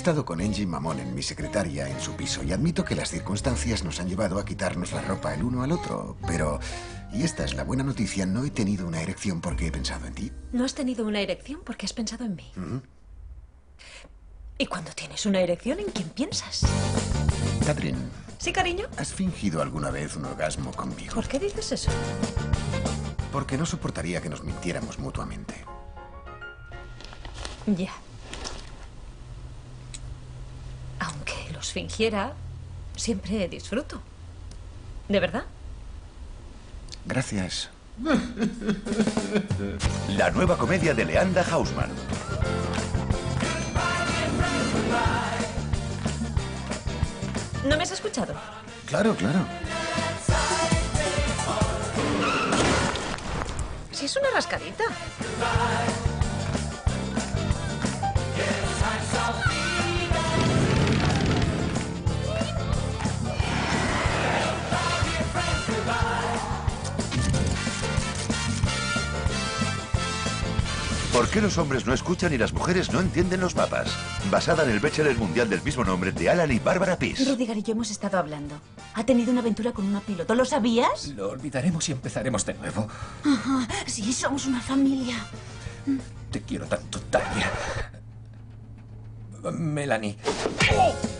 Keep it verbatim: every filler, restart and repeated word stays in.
estado con Angie Mamón en mi secretaria en su piso y admito que las circunstancias nos han llevado a quitarnos la ropa el uno al otro, pero, y esta es la buena noticia, no he tenido una erección porque he pensado en ti. No has tenido una erección porque has pensado en mí. ¿Mm? Y cuando tienes una erección, ¿en quién piensas? Catherine. ¿Sí, cariño? ¿Has fingido alguna vez un orgasmo conmigo? ¿Por qué dices eso? Porque no soportaría que nos mintiéramos mutuamente. Ya. Aunque los fingiera, siempre disfruto. ¿De verdad? Gracias. La nueva comedia de Leanda Hausman. ¿No me has escuchado? Claro, claro. Si es una rascadita. ¿Por qué los hombres no escuchan y las mujeres no entienden los mapas? Basada en el bestseller mundial del mismo nombre de Alan y Barbara Pease. Rüdiger y yo hemos estado hablando. Ha tenido una aventura con una piloto. ¿Lo sabías? Lo olvidaremos y empezaremos de nuevo. Ajá, sí, somos una familia. Te quiero tanto, Tania. Melanie. ¡Oh!